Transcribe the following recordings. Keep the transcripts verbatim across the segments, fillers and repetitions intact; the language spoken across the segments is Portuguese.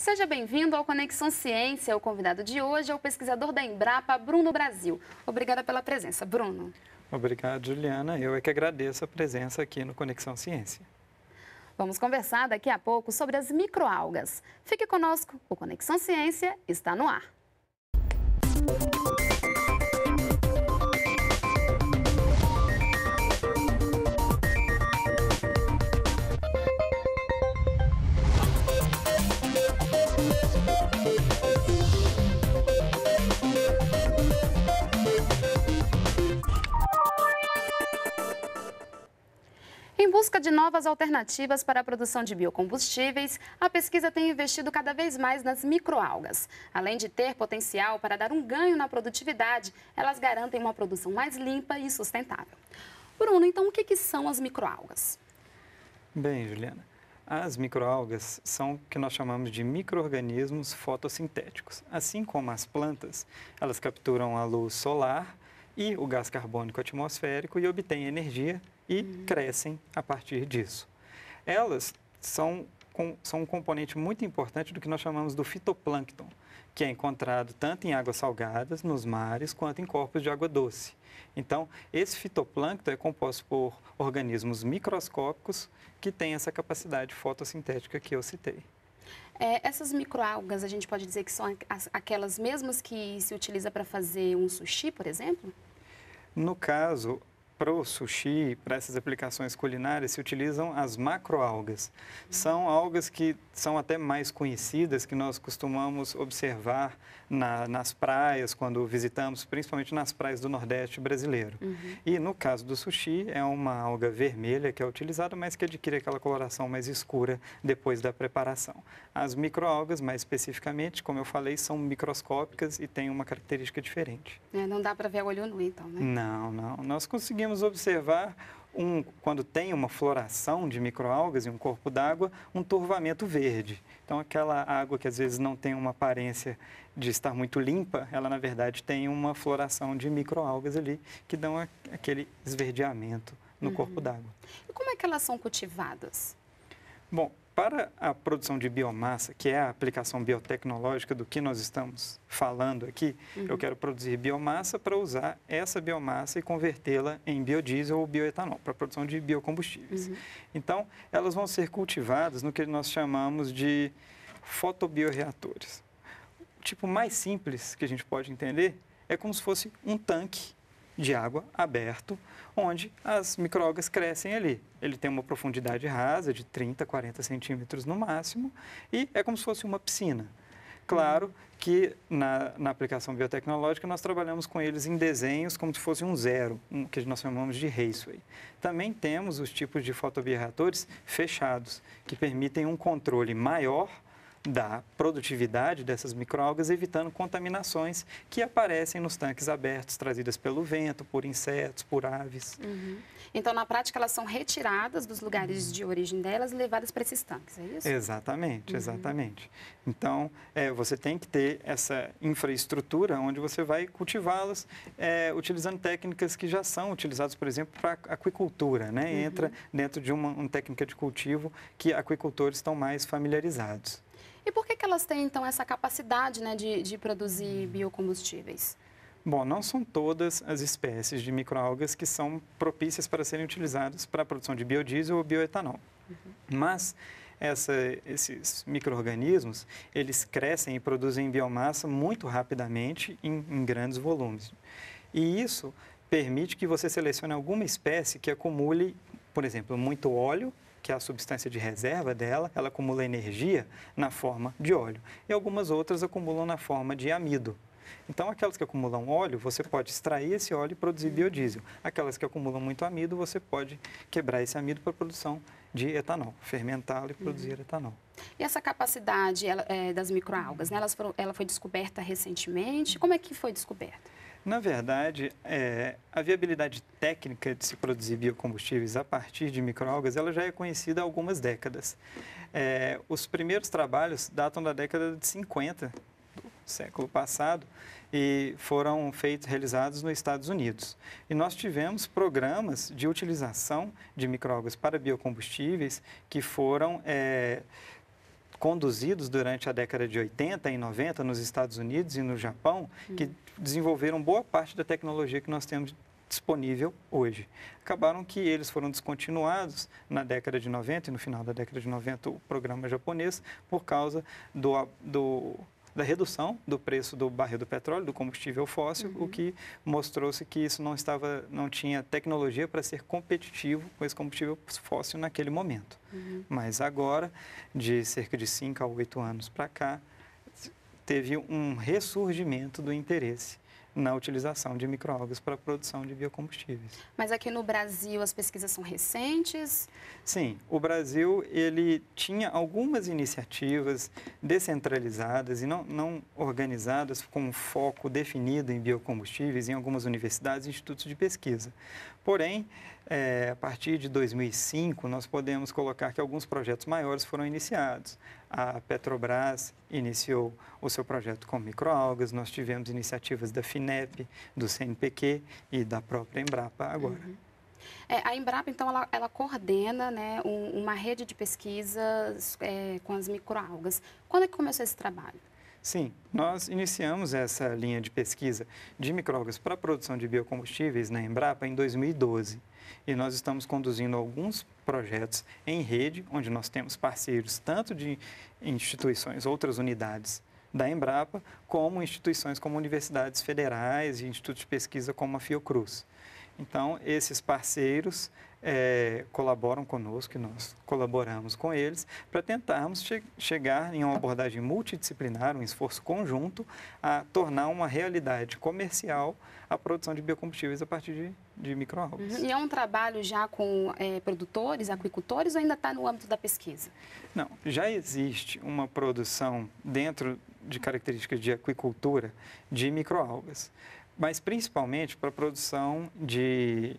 Seja bem-vindo ao Conexão Ciência. O convidado de hoje é o pesquisador da Embrapa, Bruno Brasil. Obrigada pela presença, Bruno. Obrigado, Juliana. Eu é que agradeço a presença aqui no Conexão Ciência. Vamos conversar daqui a pouco sobre as microalgas. Fique conosco, o Conexão Ciência está no ar. Em busca de novas alternativas para a produção de biocombustíveis, a pesquisa tem investido cada vez mais nas microalgas. Além de ter potencial para dar um ganho na produtividade, elas garantem uma produção mais limpa e sustentável. Bruno, então o que, que são as microalgas? Bem, Juliana, as microalgas são o que nós chamamos de micro-organismos fotossintéticos. Assim como as plantas, elas capturam a luz solar e o gás carbônico atmosférico e obtêm energia e crescem a partir disso. Elas são, com, são um componente muito importante do que nós chamamos do fitoplâncton, que é encontrado tanto em águas salgadas, nos mares, quanto em corpos de água doce. Então, esse fitoplâncton é composto por organismos microscópicos que têm essa capacidade fotossintética que eu citei. É, essas microalgas, a gente pode dizer que são aquelas mesmas que se utiliza para fazer um sushi, por exemplo? No caso, para o sushi, para essas aplicações culinárias, se utilizam as macroalgas. São algas que são até mais conhecidas, que nós costumamos observar na, nas praias, quando visitamos, principalmente nas praias do Nordeste brasileiro. Uhum. E no caso do sushi, é uma alga vermelha que é utilizada, mas que adquire aquela coloração mais escura depois da preparação. As microalgas, mais especificamente, como eu falei, são microscópicas e têm uma característica diferente. É, não dá para ver a olho nu, então, né? Não, não. Nós conseguimos Podemos observar, um, quando tem uma floração de microalgas em um corpo d'água, um turvamento verde. Então, aquela água que às vezes não tem uma aparência de estar muito limpa, ela na verdade tem uma floração de microalgas ali que dão a, aquele esverdeamento no uhum. corpo d'água. E como é que elas são cultivadas? Bom, para a produção de biomassa, que é a aplicação biotecnológica do que nós estamos falando aqui, uhum. eu quero produzir biomassa para usar essa biomassa e convertê-la em biodiesel ou bioetanol, para a produção de biocombustíveis. Uhum. Então, elas vão ser cultivadas no que nós chamamos de fotobioreatores. O tipo mais simples que a gente pode entender é como se fosse um tanque de água aberto, onde as microalgas crescem ali. Ele tem uma profundidade rasa de trinta, quarenta centímetros no máximo e é como se fosse uma piscina. Claro que na, na aplicação biotecnológica nós trabalhamos com eles em desenhos como se fosse um zero, um, que nós chamamos de raceway. Também temos os tipos de fotobioreatores fechados, que permitem um controle maior da produtividade dessas microalgas, evitando contaminações que aparecem nos tanques abertos, trazidas pelo vento, por insetos, por aves. Uhum. Então, na prática, elas são retiradas dos lugares uhum. de origem delas e levadas para esses tanques, é isso? Exatamente, exatamente. Uhum. Então, é, você tem que ter essa infraestrutura onde você vai cultivá-las, é, utilizando técnicas que já são utilizadas, por exemplo, para aquicultura, né? Uhum. Entra dentro de uma, uma técnica de cultivo que aquicultores estão mais familiarizados. E por que que elas têm, então, essa capacidade, né, de, de produzir biocombustíveis? Bom, não são todas as espécies de microalgas que são propícias para serem utilizadas para a produção de biodiesel ou bioetanol. Uhum. Mas essa, esses micro-organismos, eles crescem e produzem biomassa muito rapidamente em, em grandes volumes. E isso permite que você selecione alguma espécie que acumule, por exemplo, muito óleo, que é a substância de reserva dela, ela acumula energia na forma de óleo. E algumas outras acumulam na forma de amido. Então, aquelas que acumulam óleo, você pode extrair esse óleo e produzir biodiesel. Aquelas que acumulam muito amido, você pode quebrar esse amido para a produção de etanol, fermentá-lo e produzir uhum. etanol. E essa capacidade ela, é, das microalgas, né? Elas foram, ela foi descoberta recentemente? Como é que foi descoberta? Na verdade, é, a viabilidade técnica de se produzir biocombustíveis a partir de microalgas, ela já é conhecida há algumas décadas. É, os primeiros trabalhos datam da década de cinquenta, do século passado, e foram feitos, realizados nos Estados Unidos. E nós tivemos programas de utilização de microalgas para biocombustíveis que foram é, conduzidos durante a década de oitenta e noventa nos Estados Unidos e no Japão, hum. que desenvolveram boa parte da tecnologia que nós temos disponível hoje. Acabaram que eles foram descontinuados na década de noventa e no final da década de noventa o programa japonês por causa do, do, da redução do preço do barril do petróleo, do combustível fóssil, uhum. o que mostrou-se que isso não, estava, não tinha tecnologia para ser competitivo com esse combustível fóssil naquele momento. Uhum. Mas agora, de cerca de cinco a oito anos para cá, teve um ressurgimento do interesse na utilização de microalgas para a produção de biocombustíveis. Mas aqui no Brasil as pesquisas são recentes? Sim, o Brasil ele tinha algumas iniciativas descentralizadas e não, não organizadas com um foco definido em biocombustíveis em algumas universidades e institutos de pesquisa. Porém, é, a partir de dois mil e cinco, nós podemos colocar que alguns projetos maiores foram iniciados. A Petrobras iniciou o seu projeto com microalgas, nós tivemos iniciativas da FINEP, do C N P q e da própria Embrapa agora. Uhum. É, a Embrapa, então, ela, ela coordena, né, um, uma rede de pesquisas é, com as microalgas. Quando é que começou esse trabalho? Sim, nós iniciamos essa linha de pesquisa de microalgas para a produção de biocombustíveis na Embrapa em dois mil e doze. E nós estamos conduzindo alguns projetos em rede, onde nós temos parceiros tanto de instituições, outras unidades da Embrapa, como instituições como universidades federais e institutos de pesquisa como a Fiocruz. Então, esses parceiros é, colaboram conosco, e nós colaboramos com eles, para tentarmos che chegar em uma abordagem multidisciplinar, um esforço conjunto, a tornar uma realidade comercial a produção de biocombustíveis a partir de, de microalgas. Uhum. E é um trabalho já com é, produtores, aquicultores, ou ainda está no âmbito da pesquisa? Não, já existe uma produção dentro de características de aquicultura de microalgas, mas principalmente para a produção de,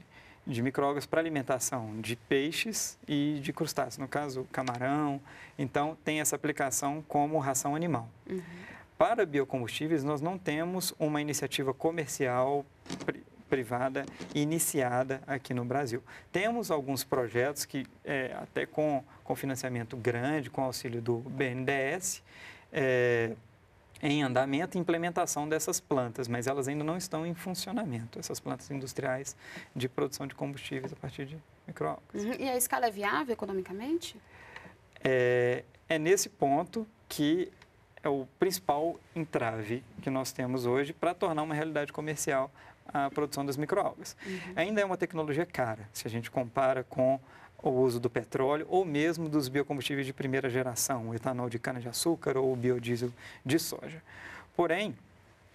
de microalgas para alimentação de peixes e de crustáceos, no caso camarão. Então, tem essa aplicação como ração animal. Uhum. Para biocombustíveis, nós não temos uma iniciativa comercial pri- privada iniciada aqui no Brasil. Temos alguns projetos que, é, até com, com financiamento grande, com auxílio do B N D E S, é, em andamento e implementação dessas plantas, mas elas ainda não estão em funcionamento, essas plantas industriais de produção de combustíveis a partir de microalgas. Uhum. E a escala é viável economicamente? É, é nesse ponto que é o principal entrave que nós temos hoje para tornar uma realidade comercial a produção das microalgas. Uhum. Ainda é uma tecnologia cara, se a gente compara com o uso do petróleo ou mesmo dos biocombustíveis de primeira geração, o etanol de cana-de-açúcar ou o biodiesel de soja. Porém,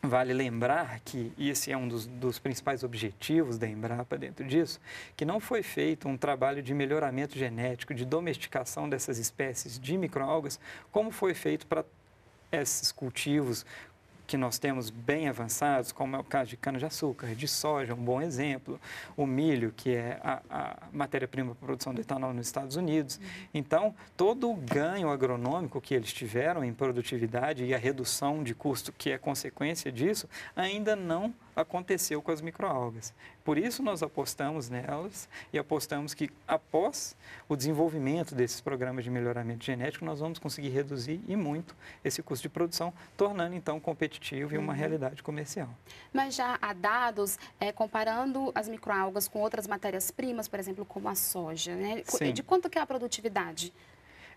vale lembrar que, e esse é um dos, dos principais objetivos da Embrapa dentro disso, que não foi feito um trabalho de melhoramento genético, de domesticação dessas espécies de microalgas, como foi feito para esses cultivos que nós temos bem avançados, como é o caso de cana-de-açúcar, de soja, um bom exemplo, o milho, que é a, a matéria-prima para a produção do etanol nos Estados Unidos. Então, todo o ganho agronômico que eles tiveram em produtividade e a redução de custo que é consequência disso, ainda não aconteceu com as microalgas. Por isso, nós apostamos nelas e apostamos que, após o desenvolvimento desses programas de melhoramento genético, nós vamos conseguir reduzir e muito esse custo de produção, tornando, então, competitivo e uma realidade comercial. Mas já há dados, é, comparando as microalgas com outras matérias-primas, por exemplo, como a soja, né? Sim. De quanto que é a produtividade?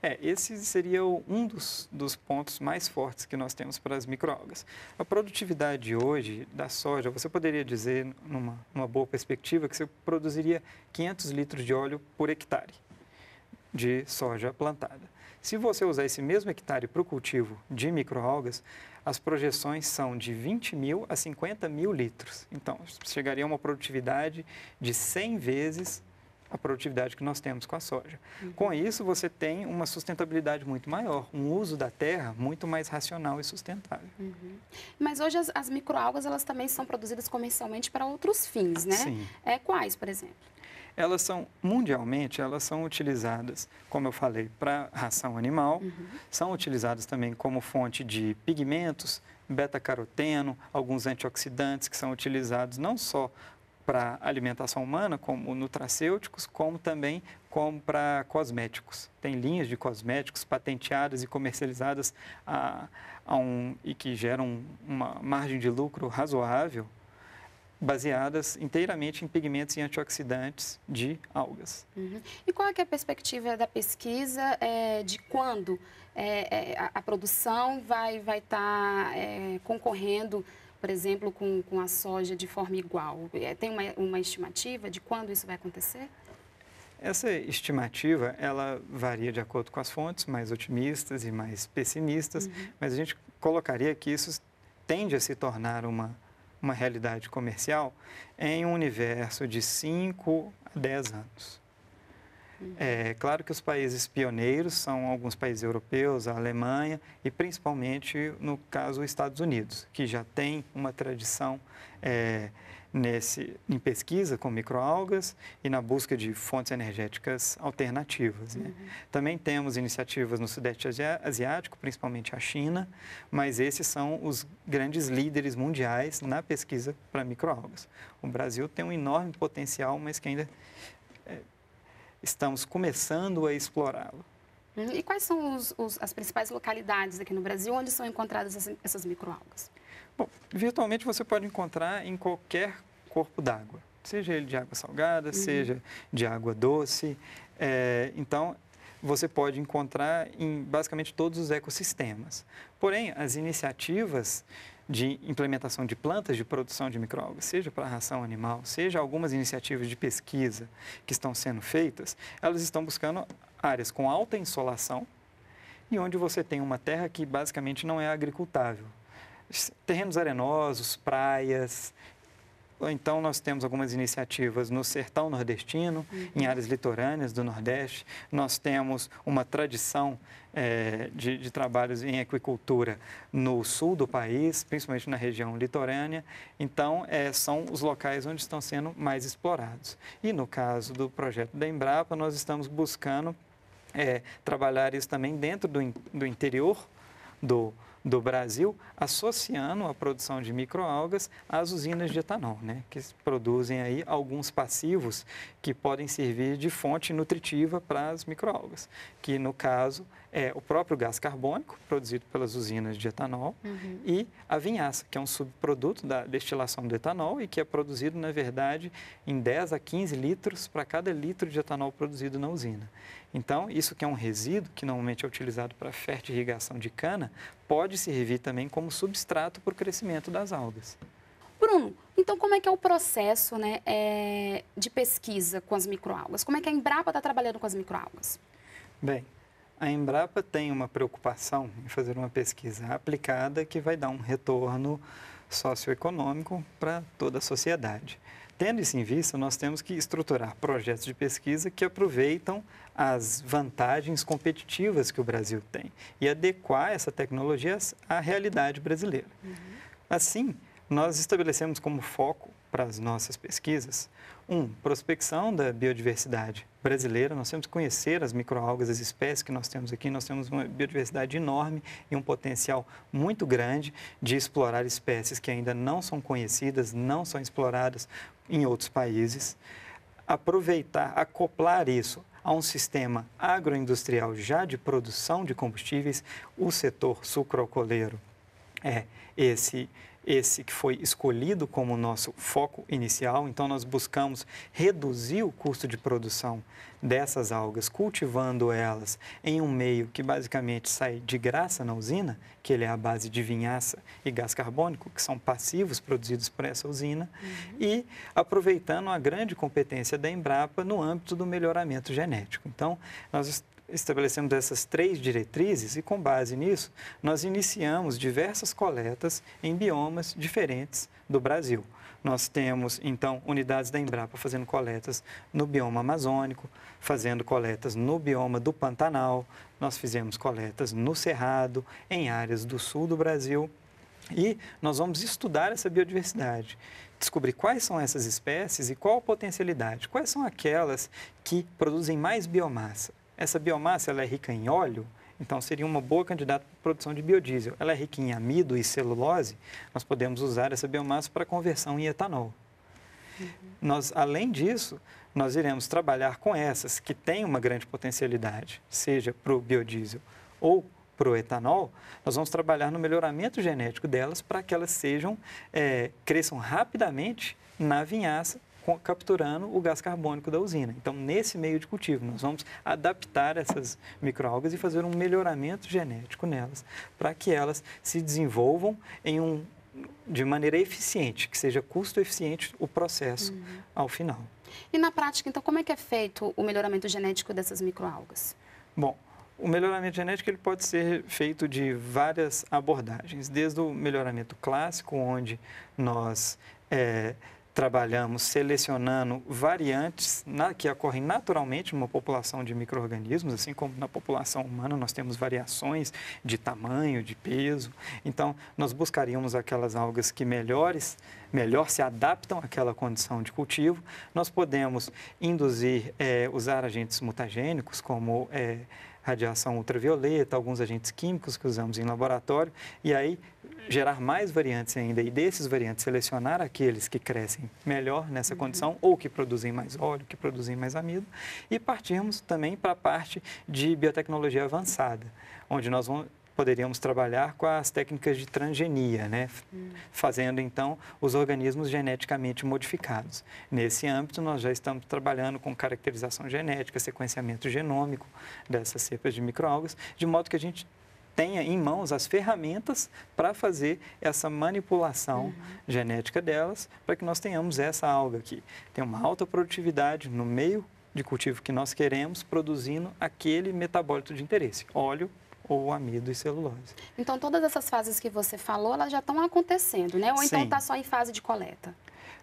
É, esse seria um dos, dos pontos mais fortes que nós temos para as microalgas. A produtividade hoje da soja, você poderia dizer, numa, numa boa perspectiva, que você produziria quinhentos litros de óleo por hectare de soja plantada. Se você usar esse mesmo hectare para o cultivo de microalgas, as projeções são de vinte mil a cinquenta mil litros. Então, chegaria a uma produtividade de cem vezes a produtividade que nós temos com a soja. Uhum. Com isso, você tem uma sustentabilidade muito maior, um uso da terra muito mais racional e sustentável. Uhum. Mas hoje as, as microalgas, elas também são produzidas comercialmente para outros fins, né? Sim. É, quais, por exemplo? Elas são, mundialmente, elas são utilizadas, como eu falei, para ração animal, uhum. são utilizadas também como fonte de pigmentos, beta-caroteno, alguns antioxidantes que são utilizados não só para alimentação humana, como nutracêuticos, como também como para cosméticos. Tem linhas de cosméticos patenteadas e comercializadas a, a um, e que geram uma margem de lucro razoável, baseadas inteiramente em pigmentos e antioxidantes de algas. Uhum. E qual é, que é a perspectiva da pesquisa é, de quando é, a, a produção vai vai estar é, concorrendo, por exemplo, com, com a soja de forma igual? Tem uma, uma estimativa de quando isso vai acontecer? Essa estimativa, ela varia de acordo com as fontes, mais otimistas e mais pessimistas, uhum. mas a gente colocaria que isso tende a se tornar uma uma realidade comercial em um universo de cinco a dez anos. É claro que os países pioneiros são alguns países europeus, a Alemanha e principalmente, no caso, os Estados Unidos, que já tem uma tradição é, nesse, em pesquisa com microalgas e na busca de fontes energéticas alternativas. Né? Uhum. Também temos iniciativas no Sudeste Asiático, principalmente a China, mas esses são os grandes líderes mundiais na pesquisa para microalgas. O Brasil tem um enorme potencial, mas que ainda... É, estamos começando a explorá-lo. E quais são os, os, as principais localidades aqui no Brasil onde são encontradas essas, essas microalgas? Bom, virtualmente você pode encontrar em qualquer corpo d'água, seja ele de água salgada, uhum. seja de água doce. É, então, você pode encontrar em basicamente todos os ecossistemas. Porém, as iniciativas de implementação de plantas de produção de microalgas, seja para a ração animal, seja algumas iniciativas de pesquisa que estão sendo feitas, elas estão buscando áreas com alta insolação e onde você tem uma terra que basicamente não é agricultável. Terrenos arenosos, praias. Então, nós temos algumas iniciativas no sertão nordestino, uhum. em áreas litorâneas do Nordeste. Nós temos uma tradição é, de, de trabalhos em aquicultura no sul do país, principalmente na região litorânea. Então, é, são os locais onde estão sendo mais explorados. E no caso do projeto da Embrapa, nós estamos buscando é, trabalhar isso também dentro do, do interior do do Brasil, associando a produção de microalgas às usinas de etanol, né, que produzem aí alguns passivos que podem servir de fonte nutritiva para as microalgas, que no caso é o próprio gás carbônico produzido pelas usinas de etanol uhum. e a vinhaça, que é um subproduto da destilação do etanol e que é produzido, na verdade, em dez a quinze litros para cada litro de etanol produzido na usina. Então, isso que é um resíduo, que normalmente é utilizado para fertirrigação de cana, pode servir também como substrato para o crescimento das algas. Bruno, então como é que é o processo, né, é, de pesquisa com as microalgas? Como é que a Embrapa está trabalhando com as microalgas? Bem, a Embrapa tem uma preocupação em fazer uma pesquisa aplicada que vai dar um retorno socioeconômico para toda a sociedade. Tendo isso em vista, nós temos que estruturar projetos de pesquisa que aproveitam as vantagens competitivas que o Brasil tem e adequar essa tecnologia à realidade brasileira. Uhum. Assim, nós estabelecemos como foco para as nossas pesquisas, um, prospecção da biodiversidade brasileira. Nós temos que conhecer as microalgas, as espécies que nós temos aqui. Nós temos uma biodiversidade enorme e um potencial muito grande de explorar espécies que ainda não são conhecidas, não são exploradas em outros países. Aproveitar, acoplar isso a um sistema agroindustrial já de produção de combustíveis. O setor sucroalcooleiro é esse... esse que foi escolhido como nosso foco inicial. Então, nós buscamos reduzir o custo de produção dessas algas, cultivando elas em um meio que basicamente sai de graça na usina, que ele é a base de vinhaça e gás carbônico, que são passivos produzidos por essa usina, uhum. e aproveitando a grande competência da Embrapa no âmbito do melhoramento genético. Então, nós estabelecemos essas três diretrizes e, com base nisso, nós iniciamos diversas coletas em biomas diferentes do Brasil. Nós temos, então, unidades da Embrapa fazendo coletas no bioma amazônico, fazendo coletas no bioma do Pantanal, nós fizemos coletas no Cerrado, em áreas do sul do Brasil. E nós vamos estudar essa biodiversidade, descobrir quais são essas espécies e qual a potencialidade, quais são aquelas que produzem mais biomassa. Essa biomassa ela é rica em óleo, então seria uma boa candidata para produção de biodiesel. Ela é rica em amido e celulose, nós podemos usar essa biomassa para conversão em etanol. Uhum. Nós, além disso, nós iremos trabalhar com essas que têm uma grande potencialidade, seja para o biodiesel ou para o etanol. Nós vamos trabalhar no melhoramento genético delas para que elas sejam, é, cresçam rapidamente na vinhaça, capturando o gás carbônico da usina. Então, nesse meio de cultivo, nós vamos adaptar essas microalgas e fazer um melhoramento genético nelas, para que elas se desenvolvam em um, de maneira eficiente, que seja custo-eficiente o processo uhum. ao final. E na prática, então, como é que é feito o melhoramento genético dessas microalgas? Bom, o melhoramento genético ele pode ser feito de várias abordagens, desde o melhoramento clássico, onde nós... É, trabalhamos selecionando variantes na, que ocorrem naturalmente numa população de micro-organismos, assim como na população humana nós temos variações de tamanho, de peso. Então, nós buscaríamos aquelas algas que melhores, melhor se adaptam àquela condição de cultivo. Nós podemos induzir, é, usar agentes mutagênicos como é, radiação ultravioleta, alguns agentes químicos que usamos em laboratório, e aí gerar mais variantes ainda, e desses variantes selecionar aqueles que crescem melhor nessa uhum. condição, ou que produzem mais óleo, que produzem mais amido, e partirmos também para a parte de biotecnologia avançada, onde nós vamos, poderíamos trabalhar com as técnicas de transgenia, né? uhum. fazendo então os organismos geneticamente modificados. Nesse âmbito, nós já estamos trabalhando com caracterização genética, sequenciamento genômico dessas cepas de microalgas, de modo que a gente tenha em mãos as ferramentas para fazer essa manipulação uhum. genética delas, para que nós tenhamos essa alga aqui. Tem uma alta produtividade no meio de cultivo que nós queremos, produzindo aquele metabólito de interesse, óleo ou amido e celulose. Então, todas essas fases que você falou, elas já estão acontecendo, né? Ou então está só em fase de coleta?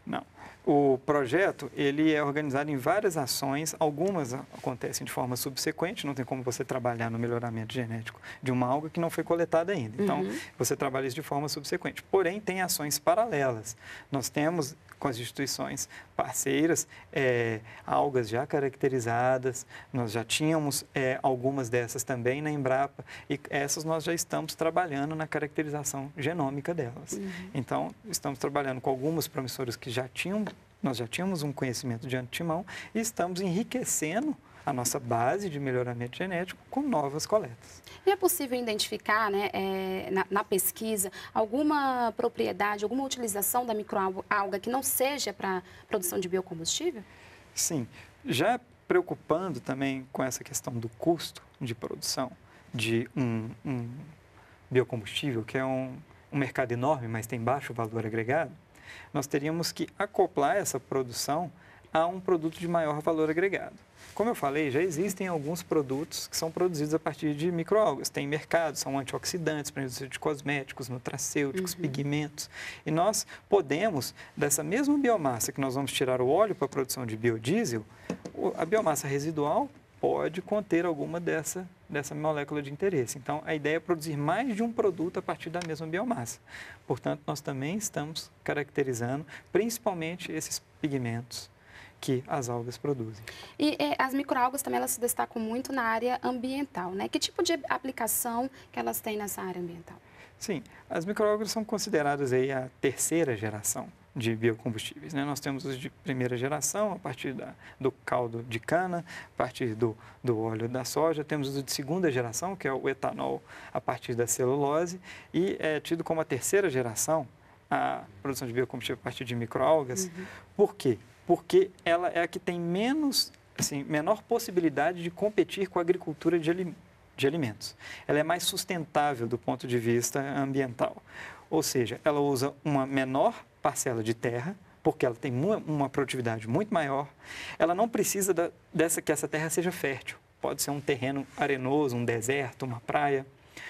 Não. O projeto, ele é organizado em várias ações, algumas acontecem de forma subsequente, não tem como você trabalhar no melhoramento genético de uma alga que não foi coletada ainda. Então, uhum. você trabalha isso de forma subsequente. Porém, tem ações paralelas. Nós temos, com as instituições parceiras, é, algas já caracterizadas, nós já tínhamos é, algumas dessas também na Embrapa, e essas nós já estamos trabalhando na caracterização genômica delas. Uhum. Então, estamos trabalhando com algumas promissoras que já tinham, nós já tínhamos um conhecimento de antemão, e estamos enriquecendo a nossa base de melhoramento genético com novas coletas. E é possível identificar, né, é, na, na pesquisa, alguma propriedade, alguma utilização da microalga que não seja para produção de biocombustível? Sim. Já preocupando também com essa questão do custo de produção de um, um biocombustível, que é um, um mercado enorme, mas tem baixo valor agregado, nós teríamos que acoplar essa produção a um produto de maior valor agregado. Como eu falei, já existem alguns produtos que são produzidos a partir de microalgas. Tem mercado, são antioxidantes, para a indústria de cosméticos, nutracêuticos, uhum. pigmentos. E nós podemos, dessa mesma biomassa que nós vamos tirar o óleo para a produção de biodiesel, a biomassa residual pode conter alguma dessa, dessa molécula de interesse. Então, a ideia é produzir mais de um produto a partir da mesma biomassa. Portanto, nós também estamos caracterizando principalmente esses pigmentos que as algas produzem. E, e as microalgas também, elas se destacam muito na área ambiental, né? Que tipo de aplicação que elas têm nessa área ambiental? Sim, as microalgas são consideradas aí a terceira geração de biocombustíveis, né? Nós temos os de primeira geração, a partir da, do caldo de cana, a partir do, do óleo da soja. Temos os de segunda geração, que é o etanol, a partir da celulose. E é tido como a terceira geração a produção de biocombustível a partir de microalgas. Uhum. Por quê? Porque ela é a que tem menos, assim, menor possibilidade de competir com a agricultura de, alim, de alimentos. Ela é mais sustentável do ponto de vista ambiental. Ou seja, ela usa uma menor parcela de terra, porque ela tem uma, uma produtividade muito maior. Ela não precisa da, dessa, que essa terra seja fértil. Pode ser um terreno arenoso, um deserto, uma praia,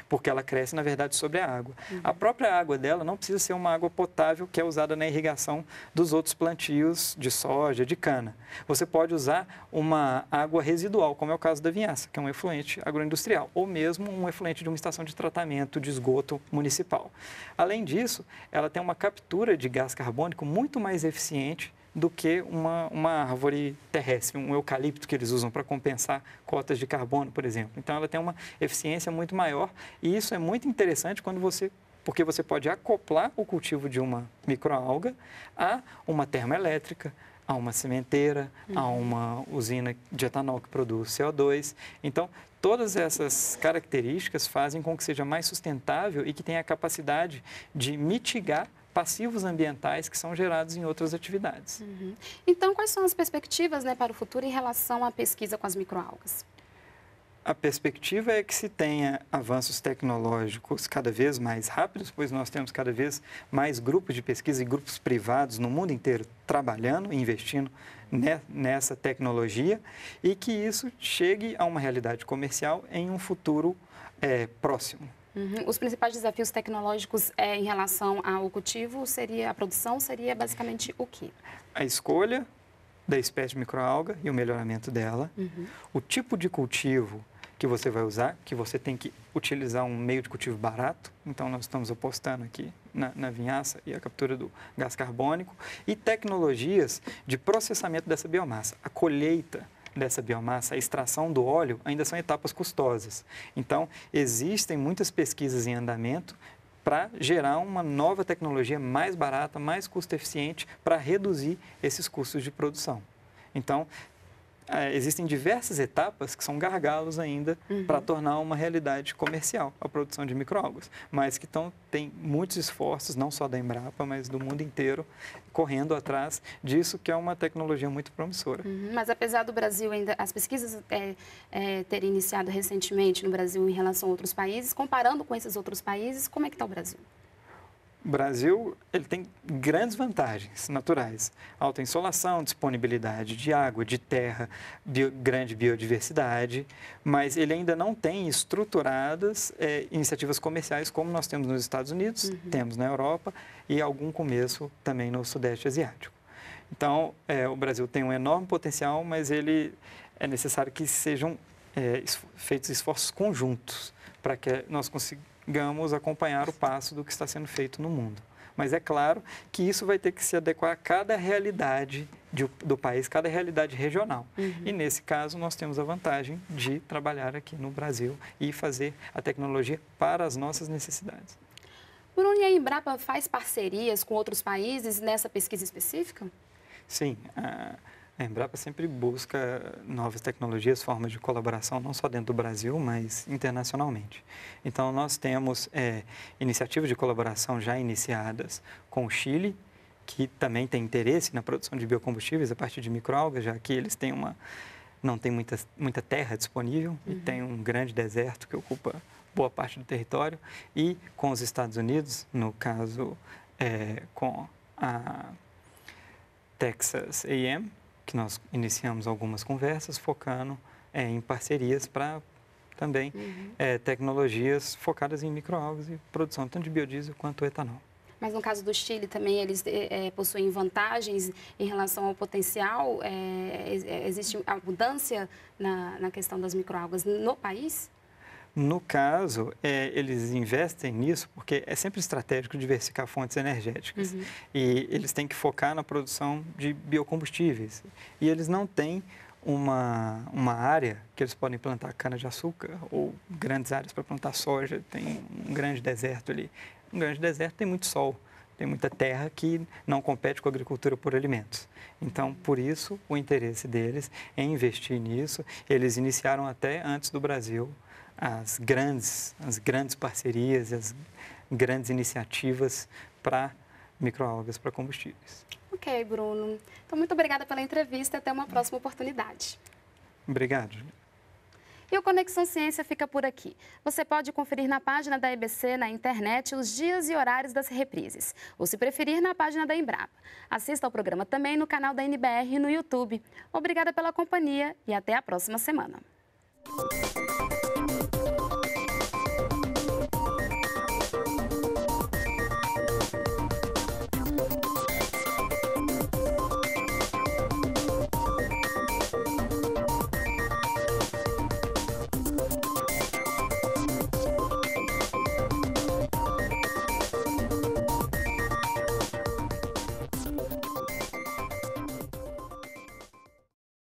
porque ela cresce, na verdade, sobre a água. Uhum. A própria água dela não precisa ser uma água potável que é usada na irrigação dos outros plantios de soja, de cana. Você pode usar uma água residual, como é o caso da vinhaça, que é um efluente agroindustrial, ou mesmo um efluente de uma estação de tratamento de esgoto municipal. Além disso, ela tem uma captura de gás carbônico muito mais eficiente do que uma, uma árvore terrestre, um eucalipto que eles usam para compensar cotas de carbono, por exemplo. Então, ela tem uma eficiência muito maior, e isso é muito interessante quando você porque você pode acoplar o cultivo de uma microalga a uma termoelétrica, a uma cimenteira, uhum. a uma usina de etanol que produz C O dois. Então, todas essas características fazem com que seja mais sustentável e que tenha a capacidade de mitigar passivos ambientais que são gerados em outras atividades. Uhum. Então, quais são as perspectivas, né, para o futuro em relação à pesquisa com as microalgas? A perspectiva é que se tenha avanços tecnológicos cada vez mais rápidos, pois nós temos cada vez mais grupos de pesquisa e grupos privados no mundo inteiro trabalhando e investindo nessa tecnologia, e que isso chegue a uma realidade comercial em um futuro é, próximo. Uhum. Os principais desafios tecnológicos é, em relação ao cultivo, seria a produção, seria basicamente o quê? A escolha da espécie de microalga e o melhoramento dela, uhum. o tipo de cultivo que você vai usar, que você tem que utilizar um meio de cultivo barato, então nós estamos apostando aqui na, na vinhaça e a captura do gás carbônico, e tecnologias de processamento dessa biomassa, a colheita dessa biomassa, a extração do óleo, ainda são etapas custosas. Então, existem muitas pesquisas em andamento para gerar uma nova tecnologia mais barata, mais custo-eficiente, para reduzir esses custos de produção. Então, existem diversas etapas que são gargalos ainda uhum. para tornar uma realidade comercial a produção de microalgas, mas que tão, tem muitos esforços, não só da Embrapa, mas do mundo inteiro, correndo atrás disso, que é uma tecnologia muito promissora. Uhum. Mas apesar do Brasil ainda, as pesquisas é, é, terem iniciado recentemente no Brasil em relação a outros países, comparando com esses outros países, como é que está o Brasil? O Brasil ele tem grandes vantagens naturais, alta insolação, disponibilidade de água, de terra, bio, grande biodiversidade, mas ele ainda não tem estruturadas é, iniciativas comerciais como nós temos nos Estados Unidos, uhum. temos na Europa e algum começo também no Sudeste Asiático. Então, é, o Brasil tem um enorme potencial, mas ele é necessário que sejam é, feitos esforços conjuntos para que nós consigamos Digamos, acompanhar o passo do que está sendo feito no mundo. Mas é claro que isso vai ter que se adequar a cada realidade de, do país, cada realidade regional. Uhum. E, nesse caso, nós temos a vantagem de trabalhar aqui no Brasil e fazer a tecnologia para as nossas necessidades. Bruno, e a Embrapa faz parcerias com outros países nessa pesquisa específica? Sim. A... A Embrapa sempre busca novas tecnologias, formas de colaboração, não só dentro do Brasil, mas internacionalmente. Então, nós temos é, iniciativas de colaboração já iniciadas com o Chile, que também tem interesse na produção de biocombustíveis a partir de microalgas, já que eles têm uma, não têm muita, muita terra disponível e tem um grande deserto que ocupa boa parte do território. E com os Estados Unidos, no caso, é, com a Texas A e M, que nós iniciamos algumas conversas focando é, em parcerias para também uhum. é, tecnologias focadas em microalgas e produção tanto de biodiesel quanto etanol. Mas no caso do Chile também eles é, possuem vantagens em relação ao potencial? É, existe abundância na, na questão das microalgas no país? No caso, é, eles investem nisso porque é sempre estratégico diversificar fontes energéticas. Uhum. E eles têm que focar na produção de biocombustíveis. E eles não têm uma, uma área que eles podem plantar cana-de-açúcar ou grandes áreas para plantar soja. Tem um grande deserto ali. Um grande deserto tem muito sol, tem muita terra que não compete com a agricultura por alimentos. Então, por isso, o interesse deles é investir nisso. Eles iniciaram até antes do Brasil as grandes, as grandes parcerias, as grandes iniciativas para microalgas, para combustíveis. Ok, Bruno. Então, muito obrigada pela entrevista e até uma próxima oportunidade. Obrigado, Juliana. E o Conexão Ciência fica por aqui. Você pode conferir na página da E B C na internet os dias e horários das reprises, ou se preferir, na página da Embrapa. Assista ao programa também no canal da N B R e no YouTube. Obrigada pela companhia e até a próxima semana.